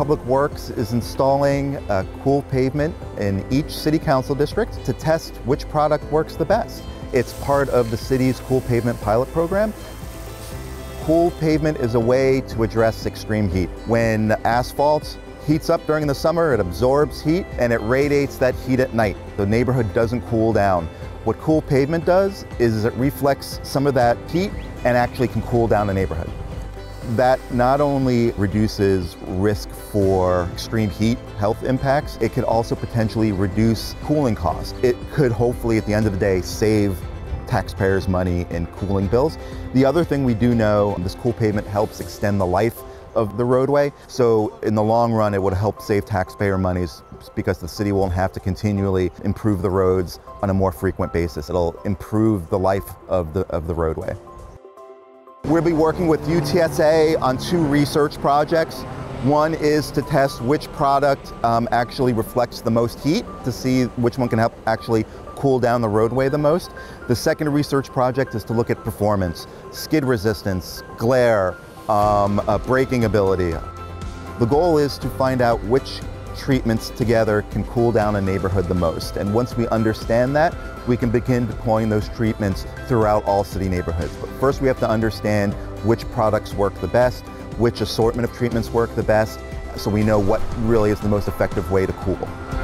Public Works is installing a cool pavement in each city council district to test which product works the best. It's part of the city's Cool Pavement pilot program. Cool pavement is a way to address extreme heat. When asphalt heats up during the summer, it absorbs heat and it radiates that heat at night. The neighborhood doesn't cool down. What cool pavement does is it reflects some of that heat and actually can cool down the neighborhood. That not only reduces risk for extreme heat health impacts, it could also potentially reduce cooling costs. It could hopefully, at the end of the day, save taxpayers money in cooling bills. The other thing we do know, this cool pavement helps extend the life of the roadway. So in the long run, it would help save taxpayer monies because the city won't have to continually improve the roads on a more frequent basis. It'll improve the life of the roadway. We'll be working with UTSA on two research projects. One is to test which product actually reflects the most heat to see which one can help actually cool down the roadway the most. The second research project is to look at performance, skid resistance, glare, braking ability. The goal is to find out which treatments together can cool down a neighborhood the most. And once we understand that, we can begin deploying those treatments throughout all city neighborhoods. But first we have to understand which products work the best, which assortment of treatments work the best, so we know what really is the most effective way to cool.